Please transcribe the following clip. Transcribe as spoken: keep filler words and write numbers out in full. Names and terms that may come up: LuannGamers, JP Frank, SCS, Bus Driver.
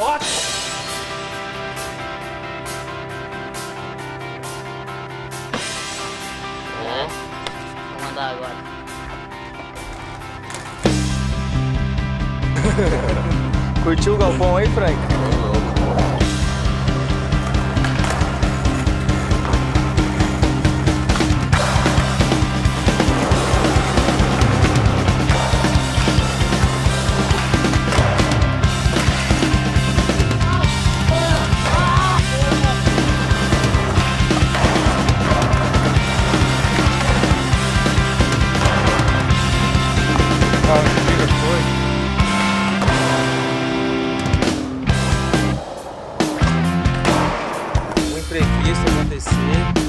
Ótimo! Vou mandar agora. Curtiu o galpão aí, Frank? O imprevisto acontecer.